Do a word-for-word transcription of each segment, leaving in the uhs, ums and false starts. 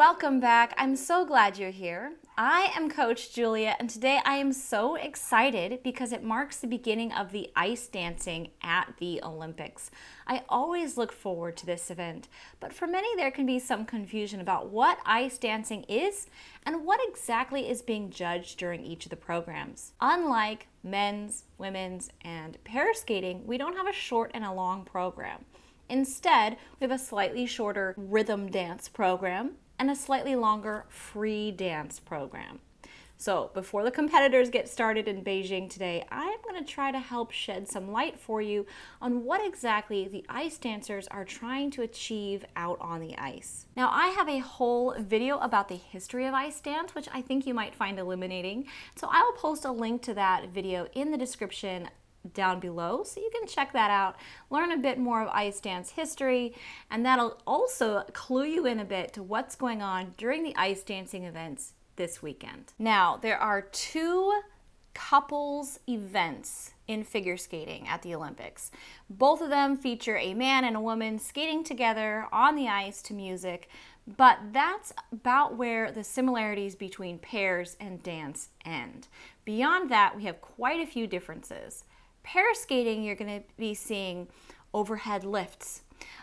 welcome back. I'm so glad you're here. I am Coach Julia, and today I am so excited because it marks the beginning of the ice dancing at the Olympics. I always look forward to this event, but for many there can be some confusion about what ice dancing is and what exactly is being judged during each of the programs. Unlike men's, women's, and pair skating, we don't have a short and a long program. Instead, we have a slightly shorter rhythm dance program and a slightly longer free dance program. So before the competitors get started in Beijing today, I'm gonna try to help shed some light for you on what exactly the ice dancers are trying to achieve out on the ice. Now, I have a whole video about the history of ice dance, which I think you might find illuminating. So I will post a link to that video in the description down below, so you can check that out, learn a bit more of ice dance history, and that'll also clue you in a bit to what's going on during the ice dancing events this weekend. Now, there are two couples events in figure skating at the Olympics. Both of them feature a man and a woman skating together on the ice to music, but that's about where the similarities between pairs and dance end. Beyond that, we have quite a few differences. Pair skating, you're going to be seeing overhead lifts,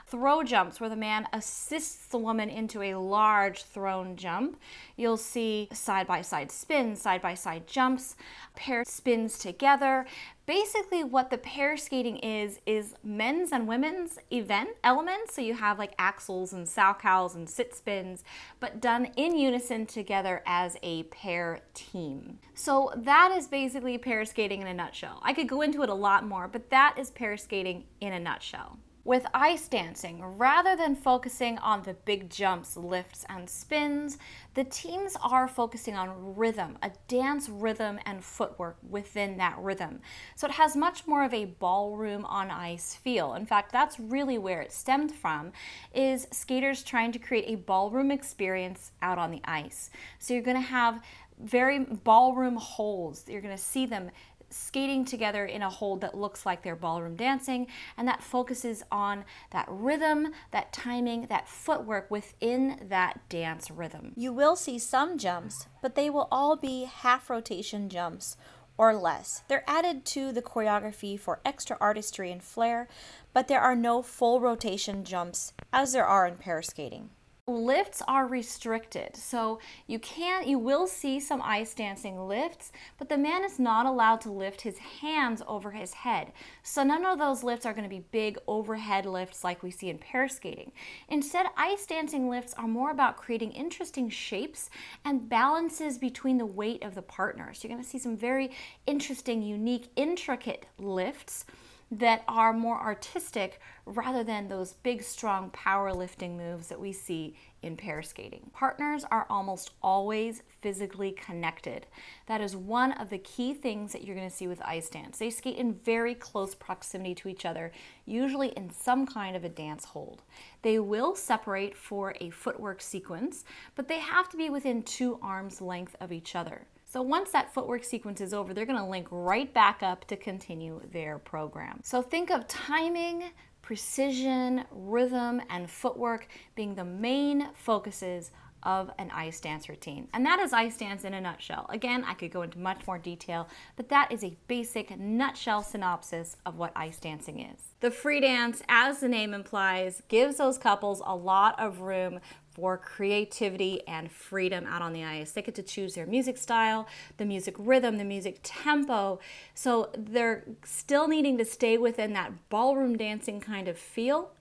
throw jumps where the man assists the woman into a large thrown jump. You'll see side-by-side spins, side-by-side jumps, pair spins together. Basically what the pair skating is, is men's and women's event elements. So you have like axles and sow cows and sit spins, but done in unison together as a pair team. So that is basically pair skating in a nutshell. I could go into it a lot more, but that is pair skating in a nutshell. With ice dancing, rather than focusing on the big jumps, lifts, and spins, the teams are focusing on rhythm, a dance rhythm and footwork within that rhythm. So it has much more of a ballroom on ice feel. In fact, that's really where it stemmed from, is skaters trying to create a ballroom experience out on the ice. So you're gonna have very ballroom holds. You're gonna see them skating together in a hold that looks like they're ballroom dancing, and that focuses on that rhythm, that timing, that footwork within that dance rhythm. You will see some jumps, but they will all be half rotation jumps or less. They're added to the choreography for extra artistry and flair, but there are no full rotation jumps as there are in pair skating. Lifts are restricted, so you can, you will see some ice dancing lifts, but the man is not allowed to lift his hands over his head. So none of those lifts are going to be big overhead lifts like we see in pair skating. Instead, ice dancing lifts are more about creating interesting shapes and balances between the weight of the partner. So you're going to see some very interesting, unique, intricate lifts that are more artistic rather than those big, strong powerlifting moves that we see in pair skating. Partners are almost always physically connected. That is one of the key things that you're going to see with ice dance. They skate in very close proximity to each other, usually in some kind of a dance hold. They will separate for a footwork sequence, but they have to be within two arms' length of each other. So once that footwork sequence is over, they're going to link right back up to continue their program. So think of timing, precision, rhythm, and footwork being the main focuses of an ice dance routine. And that is ice dance in a nutshell. Again, I could go into much more detail, but that is a basic nutshell synopsis of what ice dancing is. The free dance, as the name implies, gives those couples a lot of room for creativity and freedom out on the ice. They get to choose their music style, the music rhythm, the music tempo. So they're still needing to stay within that ballroom dancing kind of feel,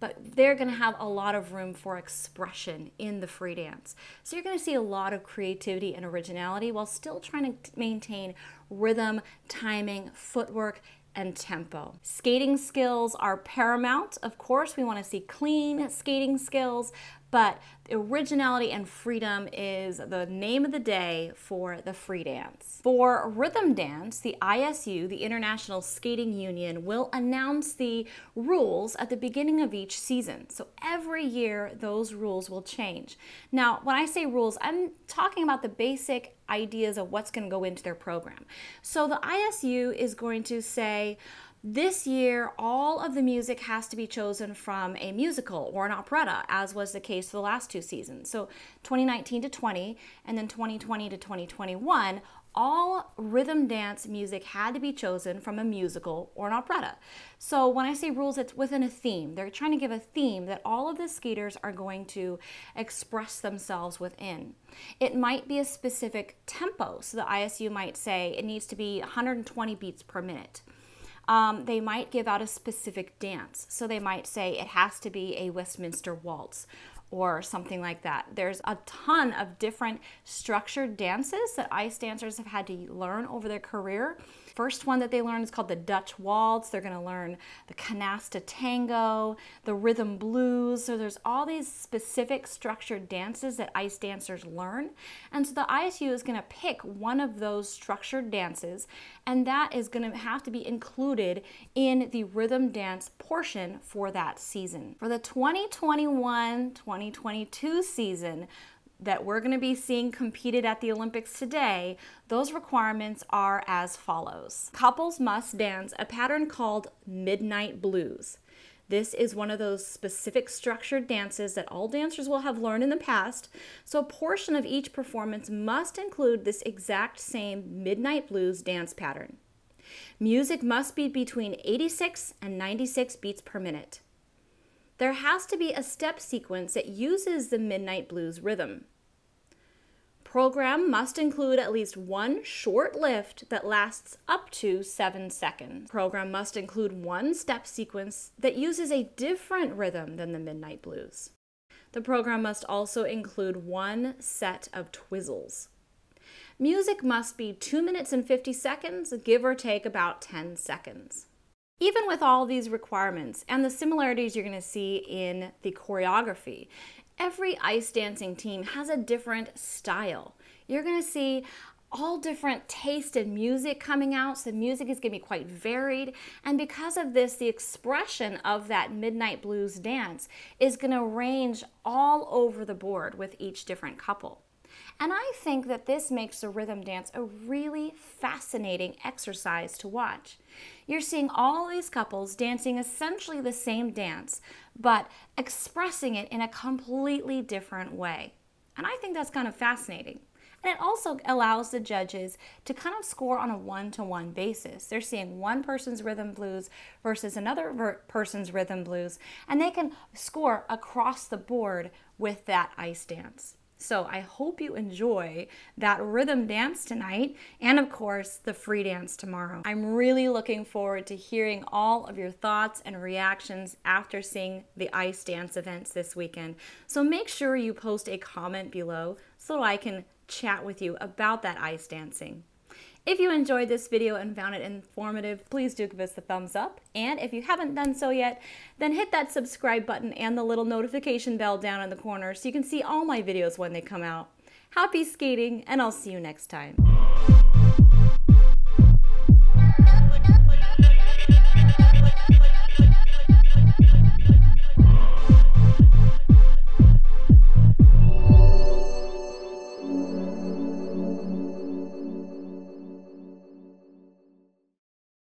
but they're gonna have a lot of room for expression in the free dance. So you're gonna see a lot of creativity and originality while still trying to maintain rhythm, timing, footwork, and tempo. Skating skills are paramount. Of course, we wanna see clean skating skills, but originality and freedom is the name of the day for the free dance. For rhythm dance, the I S U, the International Skating Union, will announce the rules at the beginning of each season. So every year, those rules will change. Now, when I say rules, I'm talking about the basic ideas of what's going to go into their program. So the I S U is going to say, This year, all of the music has to be chosen from a musical or an operetta, as was the case for the last two seasons. So twenty nineteen to twenty, and then twenty twenty to twenty twenty-one, all rhythm dance music had to be chosen from a musical or an operetta. So when I say rules, it's within a theme. They're trying to give a theme that all of the skaters are going to express themselves within. It might be a specific tempo. So the I S U might say it needs to be one hundred twenty beats per minute. Um, they might give out a specific dance. So they might say it has to be a Westminster waltz or something like that. There's a ton of different structured dances that ice dancers have had to learn over their career. First one that they learn is called the Dutch Waltz. They're gonna learn the Canasta Tango, the Rhythm Blues. So there's all these specific structured dances that ice dancers learn. And so the I S U is gonna pick one of those structured dances, and that is gonna have to be included in the rhythm dance portion for that season. For the twenty twenty-one twenty twenty-two season that we're going to be seeing competed at the Olympics today, those requirements are as follows. Couples must dance a pattern called Midnight Blues. This is one of those specific structured dances that all dancers will have learned in the past, so a portion of each performance must include this exact same Midnight Blues dance pattern. Music must be between eighty-six and ninety-six beats per minute. There has to be a step sequence that uses the Midnight Blues rhythm. Program must include at least one short lift that lasts up to seven seconds. Program must include one step sequence that uses a different rhythm than the Midnight Blues. The program must also include one set of twizzles. Music must be two minutes and fifty seconds, give or take about ten seconds. Even with all these requirements and the similarities you're going to see in the choreography, every ice dancing team has a different style. You're going to see all different taste in music coming out, so the music is going to be quite varied, and because of this, the expression of that Midnight Blues dance is going to range all over the board with each different couple. And I think that this makes the rhythm dance a really fascinating exercise to watch. You're seeing all these couples dancing essentially the same dance, but expressing it in a completely different way. And I think that's kind of fascinating. And it also allows the judges to kind of score on a one-to-one basis. They're seeing one person's rhythm blues versus another person's rhythm blues, and they can score across the board with that ice dance. So I hope you enjoy that rhythm dance tonight, and of course the free dance tomorrow. I'm really looking forward to hearing all of your thoughts and reactions after seeing the ice dance events this weekend. So make sure you post a comment below so I can chat with you about that ice dancing. If you enjoyed this video and found it informative, please do give us a thumbs up. And if you haven't done so yet, then hit that subscribe button and the little notification bell down in the corner so you can see all my videos when they come out. Happy skating, and I'll see you next time.